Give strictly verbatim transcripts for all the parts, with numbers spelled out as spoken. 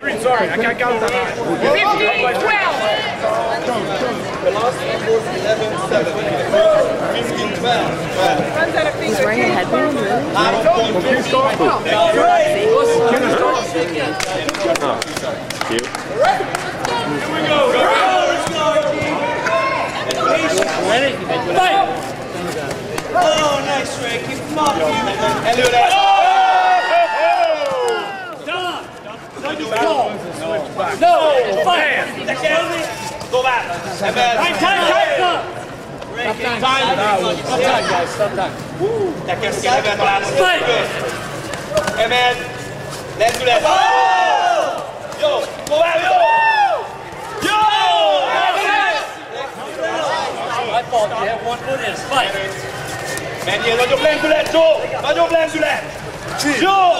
Sorry, I got got that. fifteen twelve. The last was eleven seven. fifteen twelve. Runs out of fingers. He's wearing a headband, really? I don't know. Please go. Here we go. Go. Oh, nice, Ray. Keep him up. And look at that. No! Fire! Go back! Right time, right time! Stop time! Stop time, guys, stop time! That can see that last time! Hey man! Let's do that! Yo! Go back! Yo! Yo! My fault, you have one foot in his fight! Man, you don't blame to that, Joe! Don't blame to that! Joe!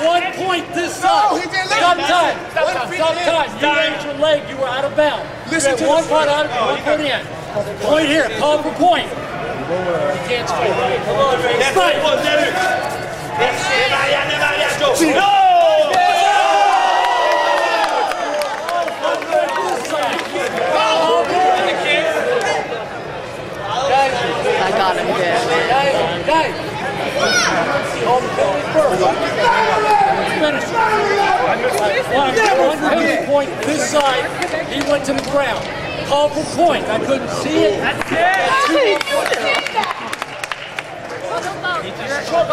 One point this side. No, he didn't stop time. Stop time. Stop time. You raised your leg. You were out of bounds. Listen to one point out of oh, one point in. Point here. Call for point. You can't score. Come on, Ray. That's right. That's it. That's it. That's it. That's it. I got him there, man. Guys, guys. one hundred point this side, he went to the ground. Call for point. I couldn't see it. That's it. That's it. That's it. Point, point, point, point!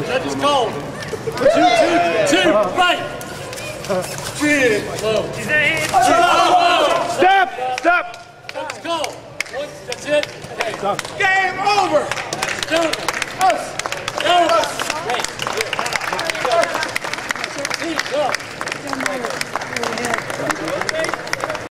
That is cold. Two, two, two, fight! Stop! Stop! Let's go! That's it. Game over! Let's do it.